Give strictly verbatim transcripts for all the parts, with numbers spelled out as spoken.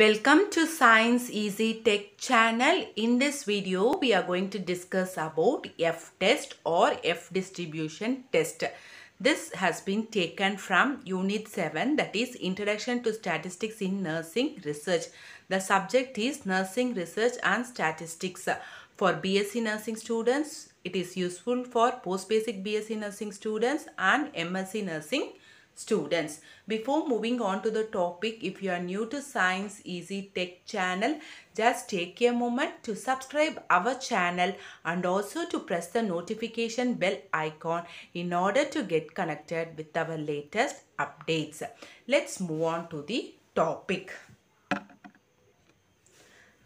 Welcome to Science Easy Tech channel. In this video, we are going to discuss about F-test or F-distribution test. This has been taken from Unit seven, that is Introduction to Statistics in Nursing Research. The subject is Nursing Research and Statistics. For BSc Nursing students, it is useful for post-basic BSc Nursing students and MSc Nursing students. Before moving on to the topic, if you are new to Science Easy Tech channel, just take a moment to subscribe our channel and also to press the notification bell icon in order to get connected with our latest updates. Let's move on to the topic.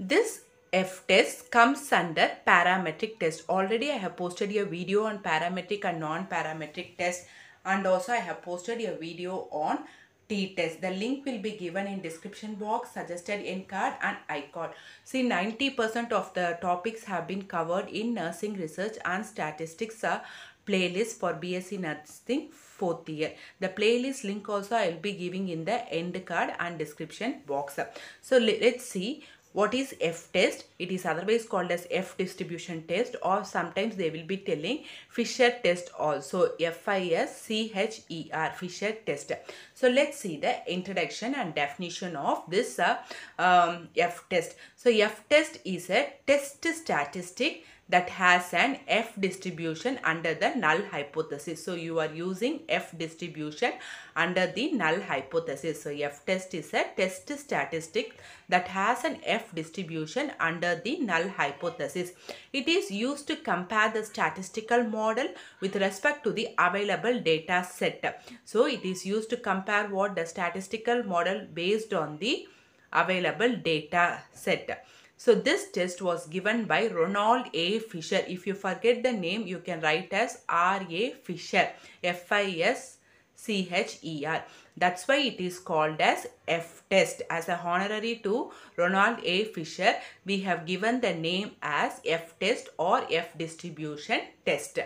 This F-test comes under parametric test. Already I have posted a video on parametric and non-parametric test. And also I have posted a video on t-test. The link will be given in description box, suggested end card and icon. See, ninety percent of the topics have been covered in Nursing Research and Statistics uh, playlist for BSc Nursing fourth year. The playlist link also I will be giving in the end card and description box. So let's see. What is F-test? It is otherwise called as F-distribution test, or sometimes they will be telling Fischer test also. F I S C H E R, Fischer test. So let's see the introduction and definition of this uh, um, F-test. So F-test is a test statistic that has an F distribution under the null hypothesis. So you are using F distribution under the null hypothesis. So F test is a test statistic that has an F distribution under the null hypothesis. It is used to compare the statistical model with respect to the available data set. So it is used to compare what the statistical model based on the available data set. So this test was given by Ronald A. Fisher. If you forget the name, you can write as R A. Fisher, F I S C H E R. That's why it is called as F-test. As a honorary to Ronald A. Fisher, we have given the name as F-test or F-distribution test.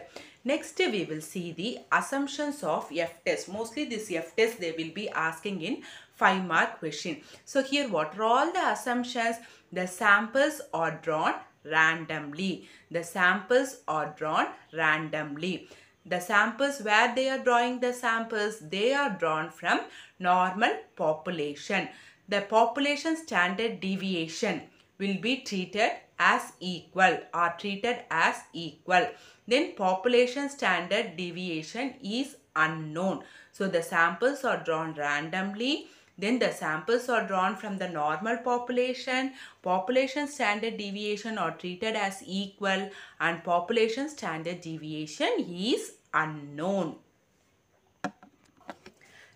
Next, we will see the assumptions of F-test. Mostly this F-test they will be asking in five mark question. So here, what are all the assumptions? The samples are drawn randomly. The samples are drawn randomly. The samples, where they are drawing the samples, they are drawn from normal population. The population standard deviation will be treated as equal or treated as equal. Then population standard deviation is unknown. So the samples are drawn randomly. Then the samples are drawn from the normal population, population standard deviation are treated as equal, and population standard deviation is unknown.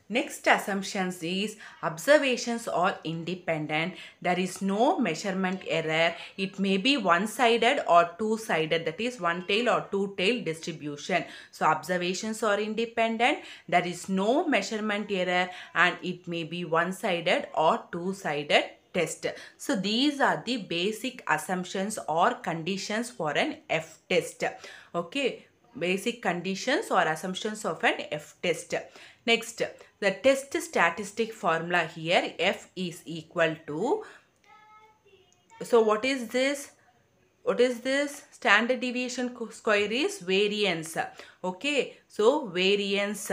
Next assumptions is observations are independent. There is no measurement error. It may be one-sided or two-sided, that is one-tail or two-tail distribution. So observations are independent. There is no measurement error and it may be one-sided or two-sided test. So these are the basic assumptions or conditions for an F-test. Okay. Basic conditions or assumptions of an F-test. Next, the test statistic formula here, F is equal to, so what is this? What is this? Standard deviation square is variance. Okay, so variance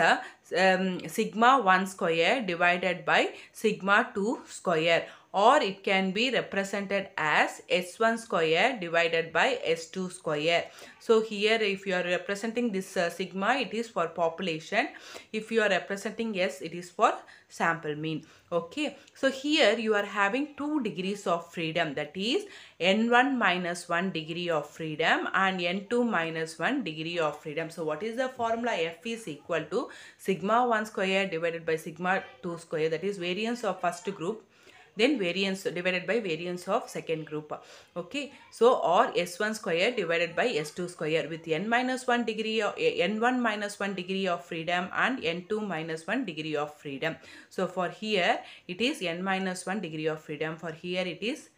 um, sigma one square divided by sigma two square, or it can be represented as S one square divided by S two square. So here if you are representing this uh, sigma, it is for population. If you are representing S, it is for sample mean. Okay, so here you are having two degrees of freedom, that is N one minus one degree of freedom and N two minus one degree of freedom. So what is the formula? F is equal to sigma one square divided by sigma two square, that is variance of first group, then variance divided by variance of second group. Okay, so or S one square divided by S two square with n minus one degree or n one minus one degree of freedom and n two minus one degree of freedom. So for here it is n minus one degree of freedom, for here it is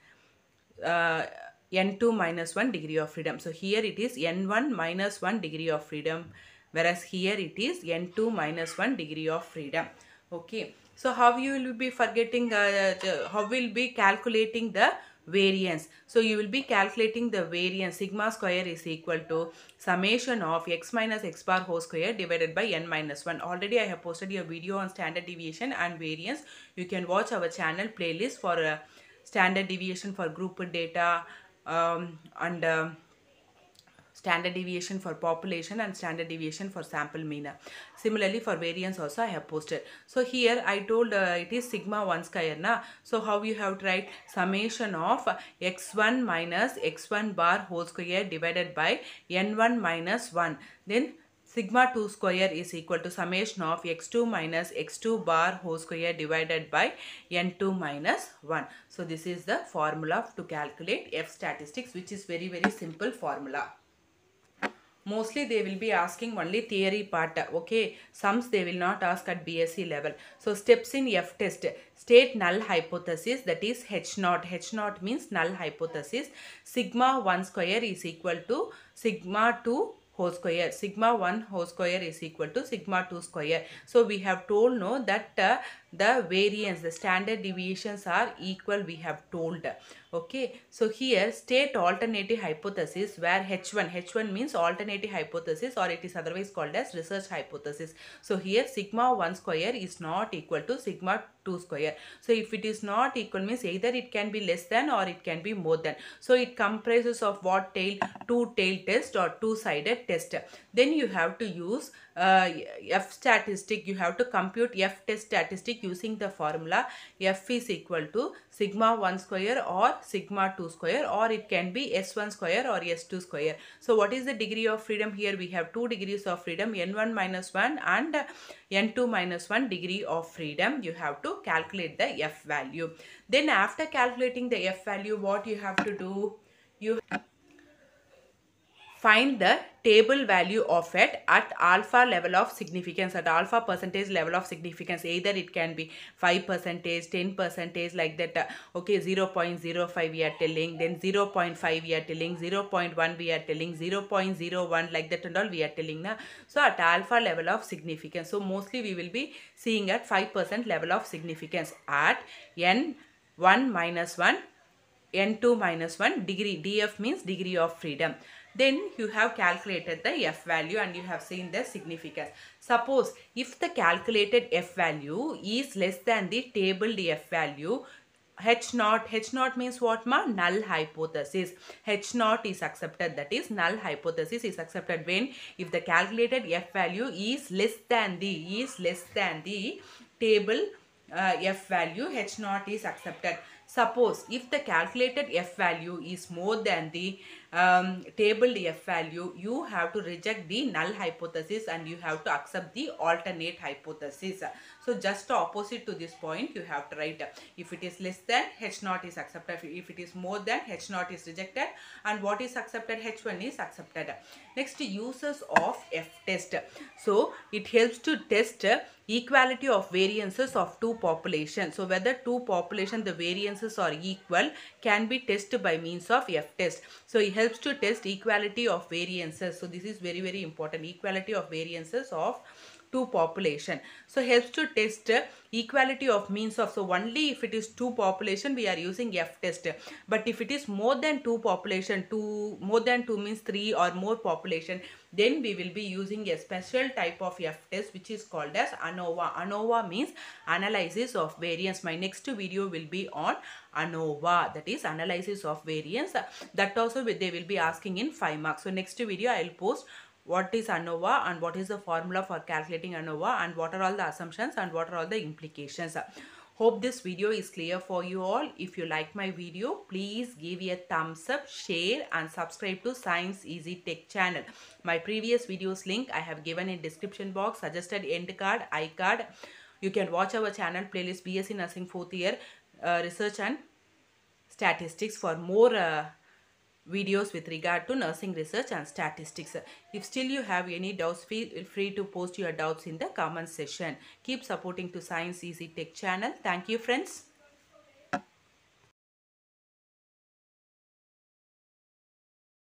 uh, n two minus one degree of freedom. So here it is n one minus one degree of freedom, whereas here it is n two minus one degree of freedom. Okay, So how you will be forgetting, uh, how will be calculating the variance? So you will be calculating the variance. Sigma square is equal to summation of x minus x bar whole square divided by n minus one. Already I have posted your video on standard deviation and variance. You can watch our channel playlist for uh, standard deviation for group data, um, and uh, standard deviation for population, and standard deviation for sample mean. Similarly for variance also I have posted. So here I told uh, it is sigma one square na. So how you have to write? Summation of x one minus x one bar whole square divided by n one minus one. Then sigma two square is equal to summation of x two minus x two bar whole square divided by n two minus one. So this is the formula to calculate F statistics, which is very very simple formula. Mostly they will be asking only theory part, okay. Sums they will not ask at B S c level. So steps in F test: state null hypothesis, that is H naught. H naught means null hypothesis. Sigma one square is equal to sigma two whole square. Sigma one whole square is equal to sigma two square. So we have told no that uh, the variance, the standard deviations are equal, we have told, okay. So here state alternative hypothesis, where H one, H one means alternative hypothesis, or it is otherwise called as research hypothesis. So here sigma one square is not equal to sigma two square. So if it is not equal means either it can be less than or it can be more than. So it comprises of what tail? Two tail test or two sided test. Then you have to use uh, F statistic. You have to compute F test statistic using the formula F is equal to sigma one square or sigma two square, or it can be S one square or S two square. So what is the degree of freedom? Here we have two degrees of freedom, n one minus one and n two minus one degree of freedom. You have to calculate the F value. Then after calculating the F value, what you have to do? You find the table value of it at alpha level of significance, at alpha percentage level of significance. Either it can be five percentage, ten percentage, like that, okay. Zero point zero five we are telling, then zero point five we are telling, zero point one we are telling, zero point zero one, like that and all we are telling na. So at alpha level of significance. So mostly we will be seeing at five percent level of significance, at n one minus one, n two minus one degree. D F means degree of freedom. Then you have calculated the F value and you have seen the significance. Suppose if the calculated F value is less than the tabled F value, H naught, H naught means what ma? Null hypothesis. H naught is accepted, that is null hypothesis is accepted when, if the calculated F value is less than the, is less than the table uh, F value, H naught is accepted. Suppose if the calculated F value is more than the um, tabled F value, you have to reject the null hypothesis and you have to accept the alternate hypothesis. So just opposite to this point you have to write. If it is less than, H naught is accepted. If it is more than, H naught is rejected, and what is accepted? H one is accepted. Next, uses of F test. So it helps to test equality of variances of two populations. So whether two population the variances are equal can be tested by means of F test. So it helps to test equality of variances. So this is very very important, equality of variances of two population. So helps to test equality of means of. So only if it is two population we are using F test, but if it is more than two population, two more than two means three or more population, then we will be using a special type of F test which is called as ANOVA. ANOVA means analysis of variance. My next video will be on ANOVA, that is analysis of variance. That also they will be asking in five marks. So next video I will post what is ANOVA and what is the formula for calculating ANOVA and what are all the assumptions and what are all the implications. Hope this video is clear for you all. If you like my video, please give a thumbs up, share and subscribe to Science Easy Tech channel. My previous videos link I have given in description box, suggested end card, iCard. You can watch our channel playlist B S c Nursing fourth year uh, research and statistics for more uh, videos with regard to nursing research and statistics. If still you have any doubts, feel free to post your doubts in the comment section. Keep supporting to Science Easy Tech channel. Thank you friends.